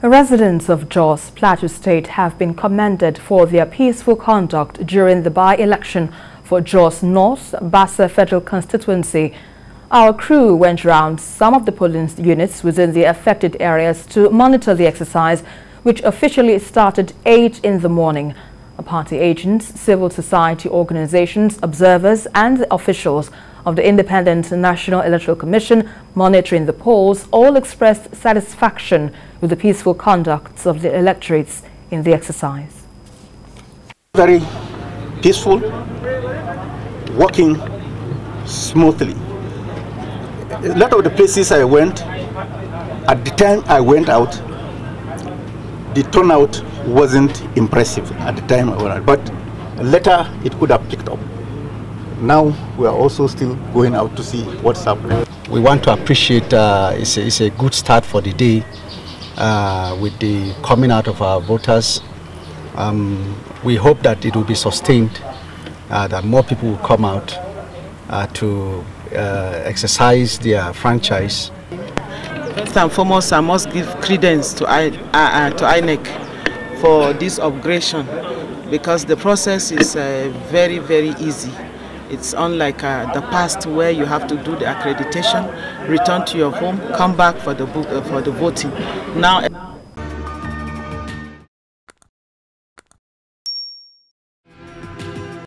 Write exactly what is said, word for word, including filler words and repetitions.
Residents of Jos, Plateau State have been commended for their peaceful conduct during the by-election for Jos North Bassa Federal Constituency. Our crew went round some of the polling units within the affected areas to monitor the exercise, which officially started eight in the morning. Party agents, civil society organizations, observers and officials of the Independent National Electoral Commission monitoring the polls all expressed satisfaction with the peaceful conduct of the electorates in the exercise. Very peaceful, working smoothly. A lot of the places I went, at the time I went out, the turnout wasn't impressive at the time, but later it could have picked up. Now we are also still going out to see what's happening. We want to appreciate uh, it's, a, it's a good start for the day uh, with the coming out of our voters. Um, we hope that it will be sustained, uh, that more people will come out uh, to uh, exercise their franchise. First and foremost, I must give credence to, I, uh, uh, to I N E C. For this upgradation, because the process is uh, very, very easy. It's unlike uh, the past where you have to do the accreditation, return to your home, come back for the, book, uh, for the voting. Now.